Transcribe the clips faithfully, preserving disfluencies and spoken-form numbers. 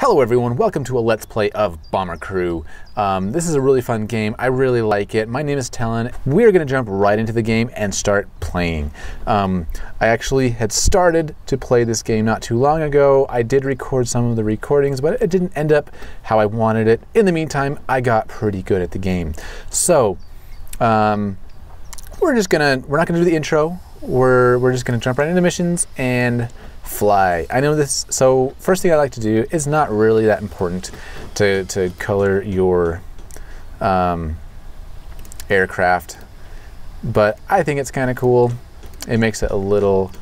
Hello everyone, welcome to a Let's Play of Bomber Crew. Um, this is a really fun game, I really like it. My name is Talon. We're gonna jump right into the game and start playing. Um, I actually had started to play this game not too long ago. I did record some of the recordings, but it didn't end up how I wanted it. In the meantime, I got pretty good at the game. So, um, we're just gonna, we're not gonna do the intro. We're, we're just gonna jump right into missions and fly. I know this, so first thing I like to do is not really that important to, to color your um, aircraft, but I think it's kind of cool. It makes it a little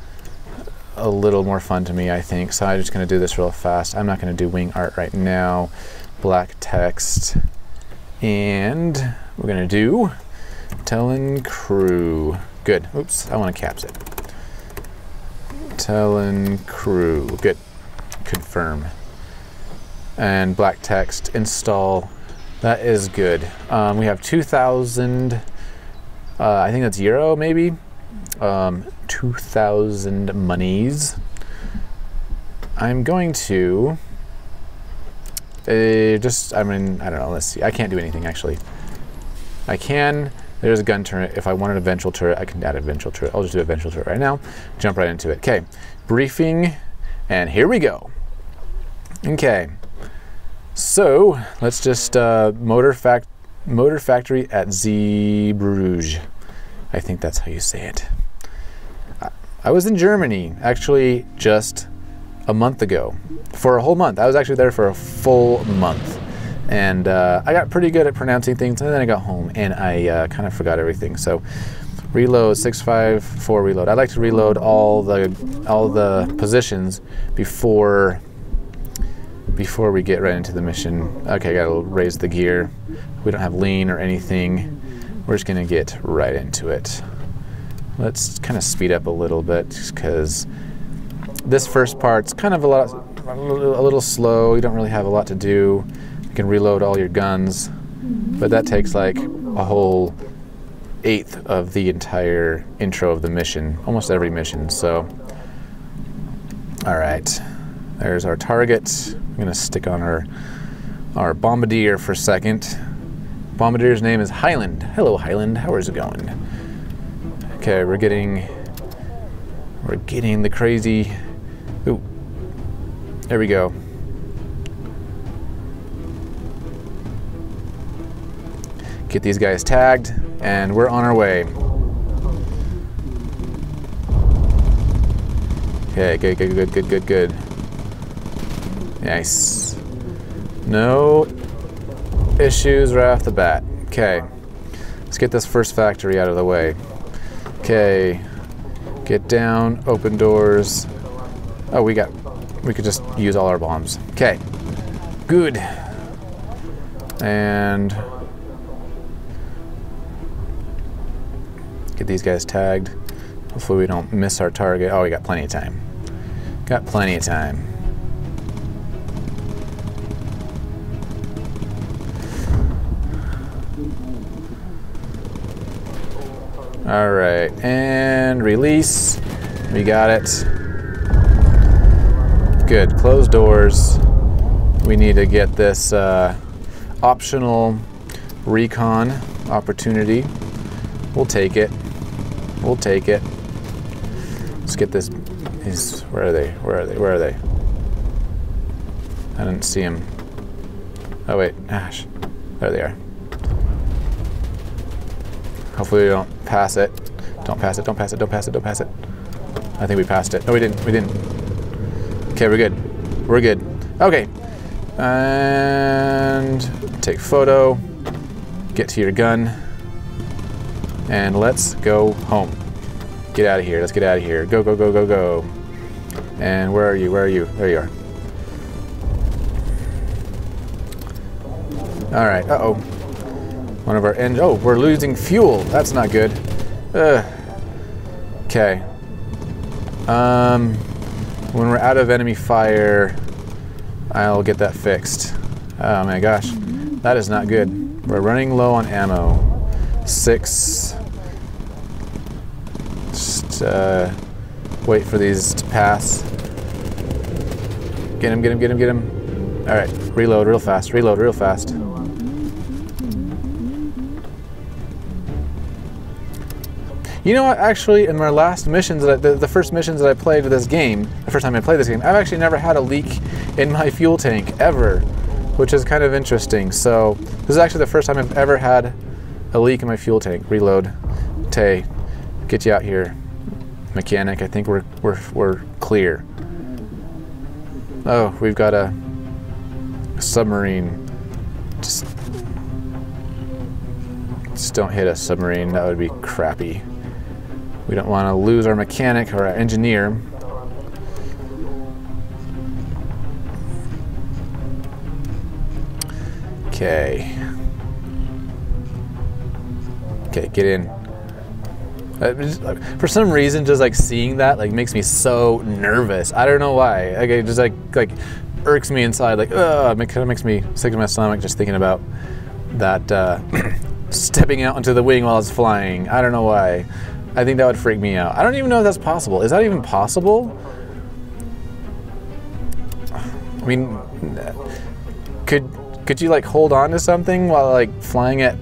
a little more fun to me, I think. So I'm just gonna do this real fast. I'm not gonna do wing art right now. Black text, and we're gonna do Talon Crew. Good, oops, I wanna caps it. Talon Crew. Good. Confirm. And black text. Install. That is good. Um, we have two thousand. Uh, I think that's euro, maybe. Um, two thousand monies. I'm going to uh, just. I mean, I don't know. Let's see. I can't do anything actually. I can. There's a gun turret. If I wanted a ventral turret, I can add a ventral turret. I'll just do a ventral turret right now. Jump right into it. Okay, briefing, and here we go. Okay, so let's just uh, motor fact motor factory at Zeebrugge. I think that's how you say it. I, I was in Germany actually just a month ago for a whole month. I was actually there for a full month. And uh, I got pretty good at pronouncing things, and then I got home and I uh, kind of forgot everything. So, reload six five four reload. I like to reload all the all the positions before before we get right into the mission. Okay, gotta raise the gear. We don't have lean or anything. We're just gonna get right into it. Let's kind of speed up a little bit because this first part's kind of a lot a little slow. You don't really have a lot to do. Can reload all your guns, but that takes like a whole eighth of the entire intro of the mission, almost every mission. So, all right, there's our target. I'm gonna stick on our our bombardier for a second. Bombardier's name is Highland. Hello, Highland. How is it going? Okay, we're getting we're getting the crazy. Ooh, there we go. Get these guys tagged, and we're on our way. Okay, good, good, good, good, good, good. Nice. No issues right off the bat. Okay, let's get this first factory out of the way. Okay, get down, open doors. Oh, we got, we could just use all our bombs. Okay, good. And get these guys tagged. Hopefully we don't miss our target. Oh, we got plenty of time. Got plenty of time. All right, and release. We got it. Good, close doors. We need to get this uh, optional recon opportunity. We'll take it. We'll take it. Let's get this. These, where are they? Where are they? Where are they? I didn't see him. Oh wait, gosh, there they are. Hopefully we don't pass it. Don't pass it. Don't pass it. Don't pass it. Don't pass it. I think we passed it. No, we didn't. We didn't. Okay, we're good. We're good. Okay, and take photo. Get to your gun. And let's go home. Get out of here. Let's get out of here. Go, go, go, go, go. And where are you? Where are you? There you are. All right. Uh-oh. One of our engines. Oh, we're losing fuel. That's not good. Ugh. Okay. Um, when we're out of enemy fire, I'll get that fixed. Oh, my gosh. That is not good. We're running low on ammo. Six. Just uh, wait for these to pass. Get him, get him, get him, get him. All right, reload real fast, reload real fast. You know what, actually, in my last missions, that I, the, the first missions that I played with this game, the first time I played this game, I've actually never had a leak in my fuel tank, ever, which is kind of interesting. So, this is actually the first time I've ever had a leak in my fuel tank. Reload. Tay, get you out here. Mechanic, I think we're, we're, we're clear. Oh, we've got a submarine. Just, just don't hit a submarine, that would be crappy. We don't want to lose our mechanic or our engineer. Okay. Okay, get in. Uh, just, like, for some reason, just like seeing that like makes me so nervous. I don't know why. Like, it just like like irks me inside. Like, ugh, it kind of makes me sick to my stomach just thinking about that uh, stepping out into the wing while it's flying. I don't know why. I think that would freak me out. I don't even know if that's possible. Is that even possible? I mean, could could you like hold on to something while like flying at?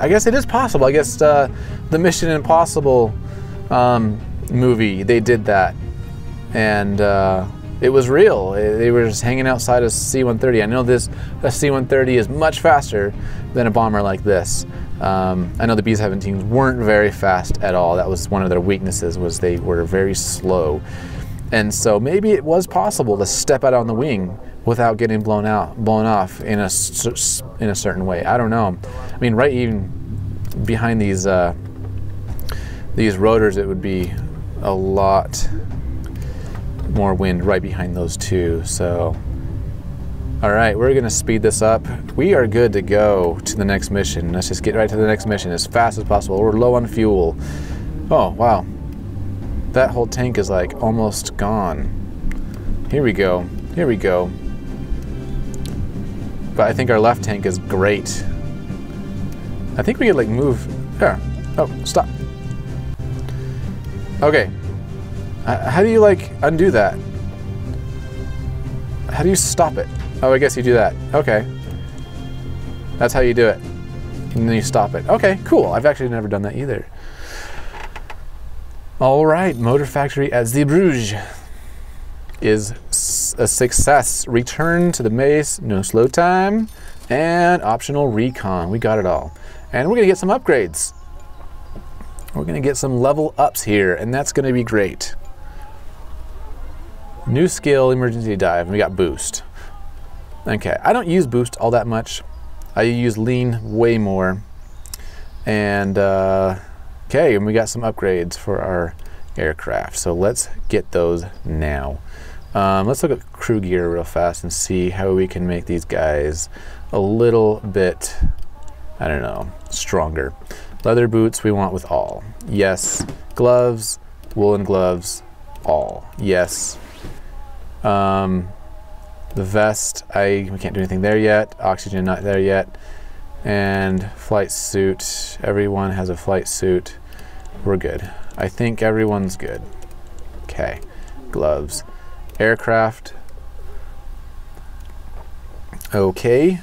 I guess it is possible. I guess uh, the Mission Impossible um, movie, they did that. And uh, it was real. They were just hanging outside a C one thirty. I know this a C one thirty is much faster than a bomber like this. Um, I know the B seventeens weren't very fast at all. That was one of their weaknesses, was they were very slow. And so maybe it was possible to step out on the wing without getting blown out, blown off in a in a certain way. I don't know. I mean, right even behind these uh, these rotors, it would be a lot more wind right behind those two. So, all right, we're gonna speed this up. We are good to go to the next mission. Let's just get right to the next mission as fast as possible. We're low on fuel. Oh wow, that whole tank is like almost gone. Here we go. Here we go. But I think our left tank is great. I think we could like move there. Oh, stop. Okay. Uh, how do you like undo that? How do you stop it? Oh, I guess you do that. Okay. That's how you do it. And then you stop it. Okay, cool. I've actually never done that either. All right, motor factory at Zeebrugge is a success. Return to the base, no slow time, and optional recon. We got it all. And we're gonna get some upgrades. We're gonna get some level ups here, and that's gonna be great. New skill, emergency dive, and we got boost. Okay, I don't use boost all that much. I use lean way more. And uh, okay, and we got some upgrades for our aircraft. So let's get those now. Um, let's look at crew gear real fast and see how we can make these guys a little bit, I don't know, stronger. Leather boots we want with all. Yes. Gloves, woolen gloves, all. Yes. Um, the vest, I we can't do anything there yet. Oxygen not there yet. And flight suit, everyone has a flight suit. We're good. I think everyone's good. Okay. Gloves. Aircraft. Okay.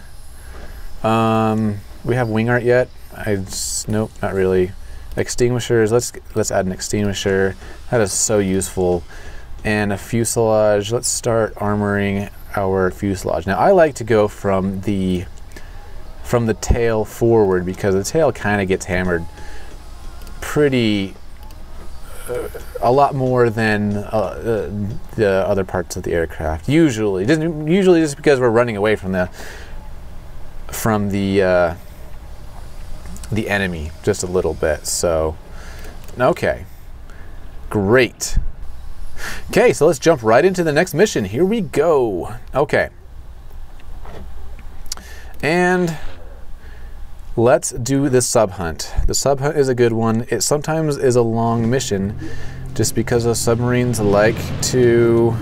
Um, we have wing art yet? I just, nope, not really. Extinguishers. Let's let's add an extinguisher. That is so useful. And a fuselage. Let's start armoring our fuselage. Now I like to go from the from the tail forward because the tail kind of gets hammered pretty. A lot more than uh, the other parts of the aircraft. Usually, just, usually just because we're running away from the from the uh, the enemy just a little bit. So, okay, great. Okay, so let's jump right into the next mission. Here we go. Okay, and. Let's do the sub hunt. The sub hunt is a good one. It sometimes is a long mission just because those submarines like to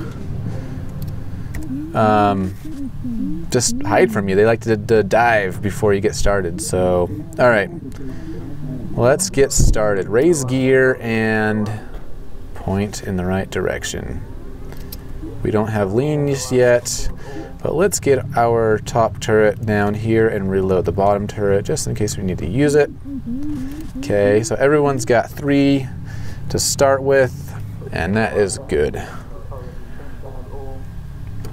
um, just hide from you. They like to, to dive before you get started. So, all right, let's get started. Raise gear and point in the right direction. We don't have lean yet. But let's get our top turret down here and reload the bottom turret just in case we need to use it. Okay, so everyone's got three to start with, and that is good.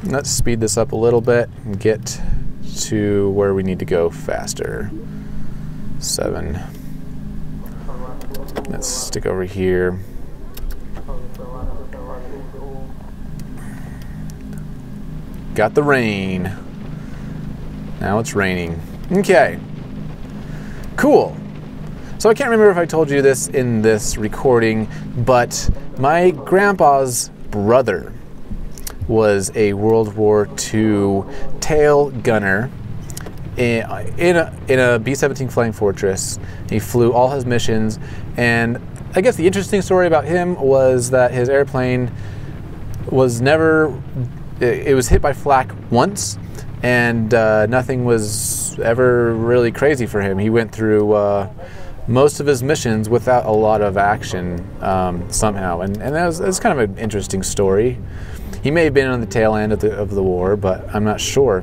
Let's speed this up a little bit and get to where we need to go faster. Seven. Let's stick over here. Got the rain. Now it's raining. Okay. Cool. So I can't remember if I told you this in this recording, but my grandpa's brother was a World War Two tail gunner in a, in a B seventeen Flying Fortress. He flew all his missions, and I guess the interesting story about him was that his airplane was never... It was hit by flak once, and uh, nothing was ever really crazy for him. He went through uh, most of his missions without a lot of action um, somehow, and, and that was, that was kind of an interesting story. He may have been on the tail end of the, of the war, but I'm not sure.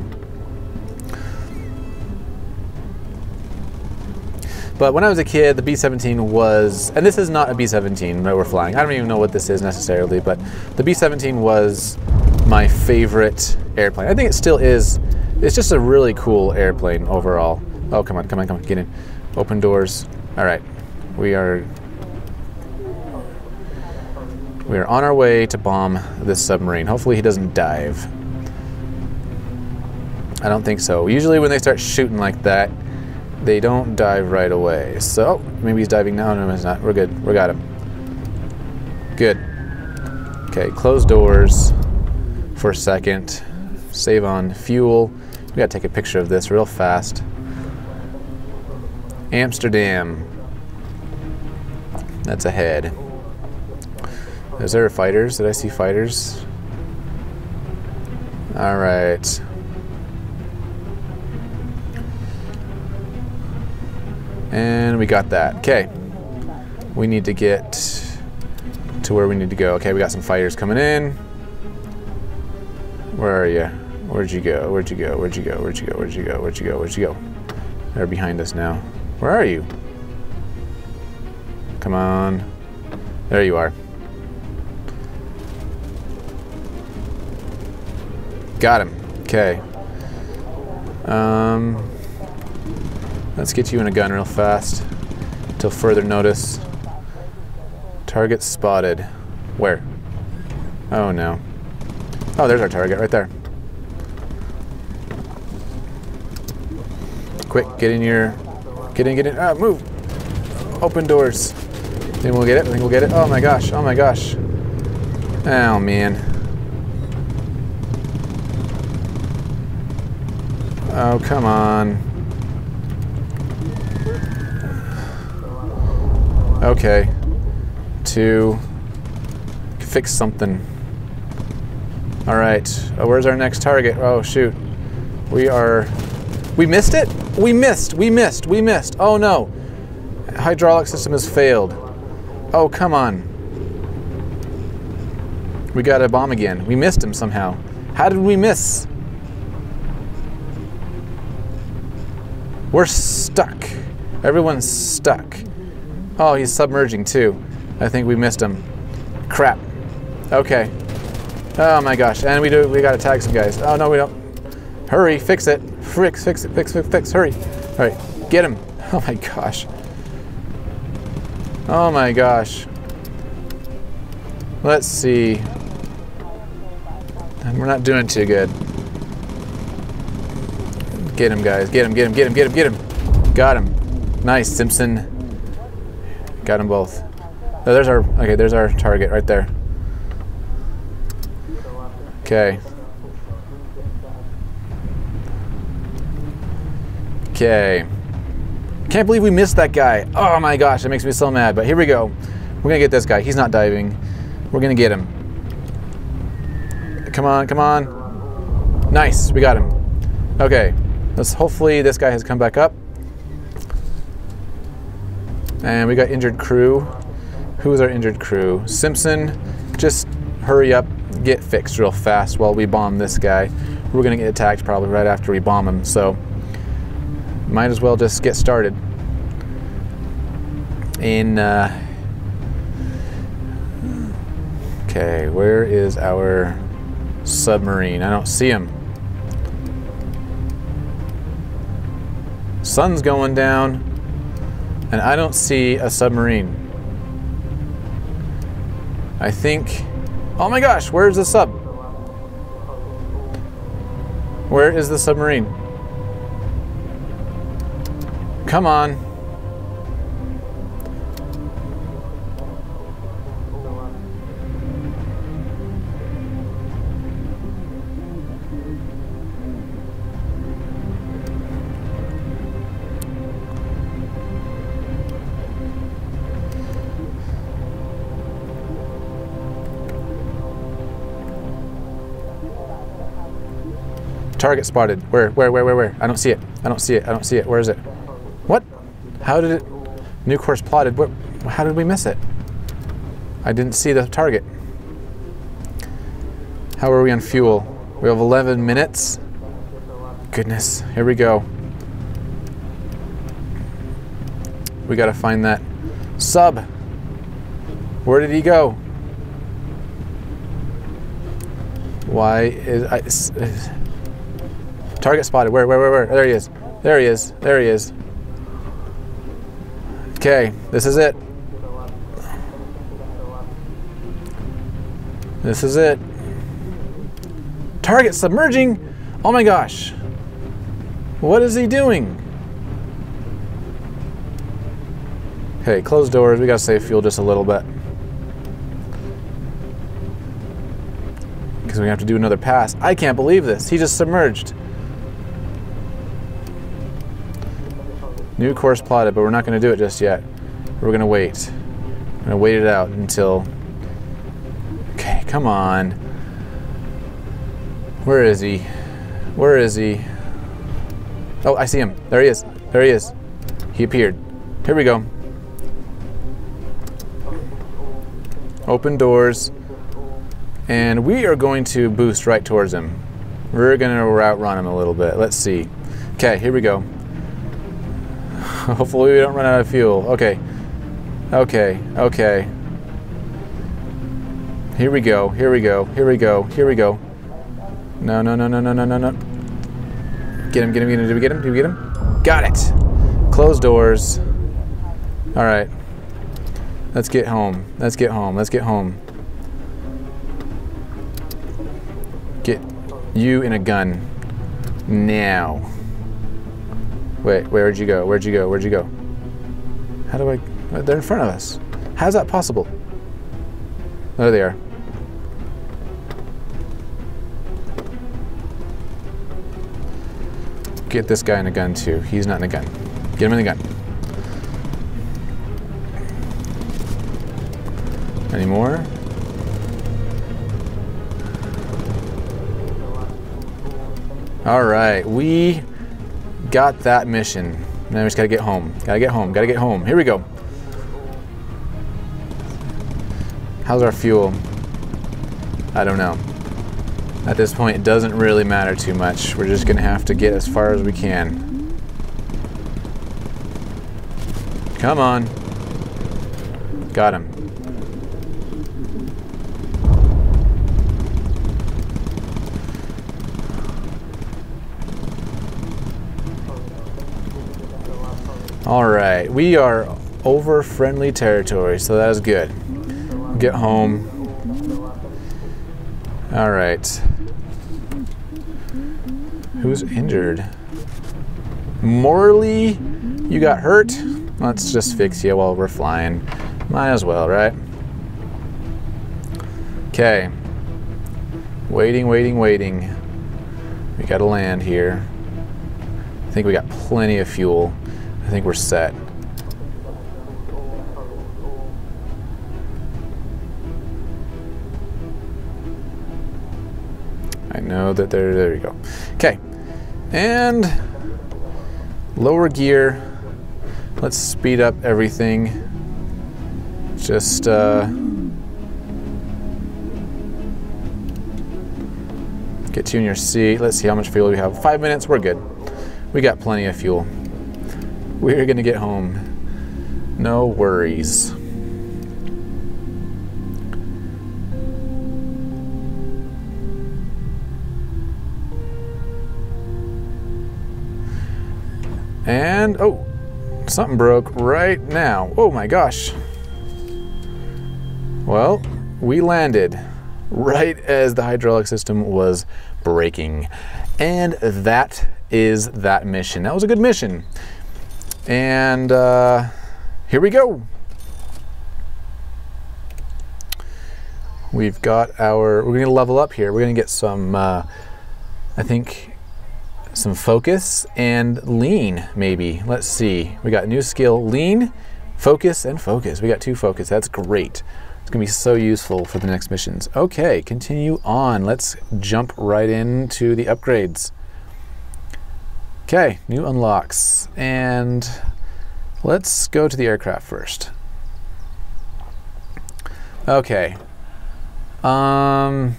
But when I was a kid, the B seventeen was, and this is not a B seventeen that we're flying. I don't even know what this is necessarily, but the B seventeen was my favorite airplane. I think it still is. It's just a really cool airplane overall. Oh, come on, come on, come on, get in. Open doors. All right, we are we are on our way to bomb this submarine. Hopefully he doesn't dive. I don't think so. Usually when they start shooting like that, they don't dive right away. So maybe he's diving now. No, he's not. We're good. We got him. Good. Okay, close doors for a second. Save on fuel. We gotta take a picture of this real fast. Amsterdam. That's ahead. Is there fighters? Did I see fighters? All right. And we got that. Okay. We need to get to where we need to go. Okay, we got some fighters coming in. Where are you? Where'd you go? Where'd you go? Where'd you go? Where'd you go? Where'd you go? Where'd you go? Where'd you go? They're behind us now. Where are you? Come on. There you are. Got him. Okay. Um, let's get you in a gun real fast till further notice. Target spotted. Where? Oh no. Oh, there's our target right there. Quick, get in your, get in, get in, ah, move. Open doors. Think we'll get it, think we'll get it. Oh my gosh, oh my gosh. Oh man. Oh, come on. Okay. To fix something. All right, oh, where's our next target? Oh shoot, we are, we missed it? We missed, we missed, we missed. Oh no, hydraulic system has failed. Oh, come on. We got a bomb again. We missed him somehow. How did we miss? We're stuck. Everyone's stuck. Oh, he's submerging too. I think we missed him. Crap, okay. Oh my gosh, and we do, we gotta tag some guys. Oh no, we don't. Hurry, fix it. Fix, fix it, fix, fix, fix, hurry. All right, get him. Oh my gosh. Oh my gosh. Let's see. We're not doing too good. Get him, guys, get him, get him, get him, get him, get him. Got him. Nice, Simpson. Got them both. Oh, there's our, okay, there's our target right there. Okay. Okay. Can't believe we missed that guy. Oh my gosh, that makes me so mad. But here we go. We're gonna get this guy. He's not diving. We're gonna get him. Come on, come on. Nice, we got him. Okay. Let's hopefully this guy has come back up. And we got injured crew. Who is our injured crew? Simpson. Just hurry up. Get fixed real fast while we bomb this guy. we're gonna get attacked probably right after we bomb them, so might as well just get started. In uh, okay, where is our submarine? I don't see him. Sun's going down, and I don't see a submarine. I think, oh my gosh, where's the sub? Where is the submarine? Come on. Target spotted. Where, where, where, where, where? I don't see it. I don't see it. I don't see it. Where is it? What? How did it? New course plotted. What? How did we miss it? I didn't see the target. How are we on fuel? We have eleven minutes. Goodness. Here we go. We gotta find that sub. Where did he go? Why is I... Is, is, Target spotted. Where, where, where, where? There he is. There he is. There he is. Okay, this is it. This is it. Target submerging. Oh my gosh. What is he doing? Okay, close doors. We gotta save fuel just a little bit, because we have to do another pass. I can't believe this. He just submerged. New course plotted, but we're not going to do it just yet. We're going to wait. We're going to wait it out until... Okay, come on. Where is he? Where is he? Oh, I see him. There he is. There he is. He appeared. Here we go. Open doors. And we are going to boost right towards him. We're going to outrun him a little bit. Let's see. Okay, here we go. Hopefully we don't run out of fuel. Okay, okay, okay. Here we go, here we go, here we go, here we go. No, no, no, no, no, no, no, no. Get him, get him, get him, did we get him, did we get him? Got it! Close doors. All right, let's get home, let's get home, let's get home. Get you in a gun, now. Wait, where'd you go? Where'd you go? Where'd you go? How do I... They're in front of us. How's that possible? There they are. Get this guy in a gun too. He's not in a gun. Get him in the gun. Any more? All right, we... got that mission. Now we just gotta get home. Gotta get home. Gotta get home. Here we go. How's our fuel? I don't know. At this point, it doesn't really matter too much. We're just gonna have to get as far as we can. Come on. Got him. All right, we are over friendly territory, so that is good. Get home. All right. Who's injured? Morley, you got hurt? Let's just fix you while we're flying. Might as well, right? Okay. Waiting, waiting, waiting. We gotta land here. I think we got plenty of fuel. I think we're set. I know that there, there you go. Okay, and lower gear. Let's speed up everything. Just, uh, Get you in your seat. Let's see how much fuel we have. Five minutes, we're good. We got plenty of fuel. We're gonna get home. No worries. And, oh, something broke right now. Oh my gosh. Well, we landed right as the hydraulic system was breaking. And that is that mission. That was a good mission. And uh, here we go. We've got our, we're gonna level up here. We're gonna get some, uh, I think, some focus and lean, maybe. Let's see, we got new skill, lean, focus, and focus. We got two focus, that's great. It's gonna be so useful for the next missions. Okay, continue on. Let's jump right into the upgrades. Okay, new unlocks. And let's go to the aircraft first. Okay. Um,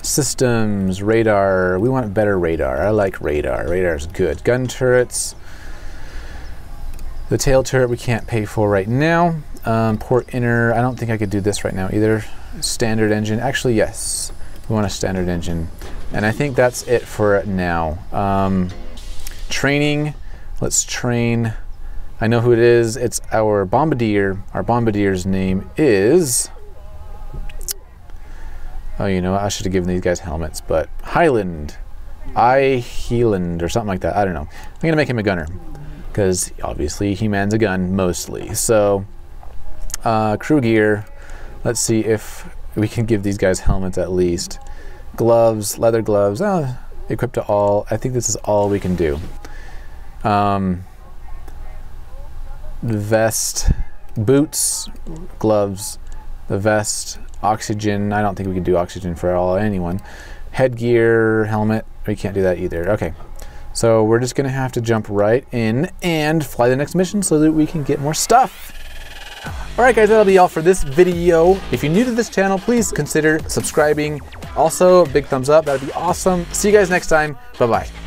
Systems, radar, we want better radar. I like radar, radar's good. Gun turrets, the tail turret we can't pay for right now. Um, port inner, I don't think I could do this right now either. Standard engine, actually yes, we want a standard engine. And I think that's it for it now. Um, training, let's train. I know who it is, it's our bombardier. Our bombardier's name is, oh, you know, I should have given these guys helmets, but Highland, I Heeland or something like that. I don't know. I'm gonna make him a gunner because obviously he mans a gun mostly. So uh, crew gear. Let's see if we can give these guys helmets at least. Gloves, leather gloves. Oh, equipped to all. I think this is all we can do. Um, vest, boots, gloves, the vest. Oxygen, I don't think we can do oxygen for all anyone. Headgear, helmet, we can't do that either. Okay, so we're just gonna have to jump right in and fly the next mission so that we can get more stuff. All right guys, that'll be all for this video. If you're new to this channel, please consider subscribing. Also, a big thumbs up, that'd be awesome. See you guys next time, bye-bye.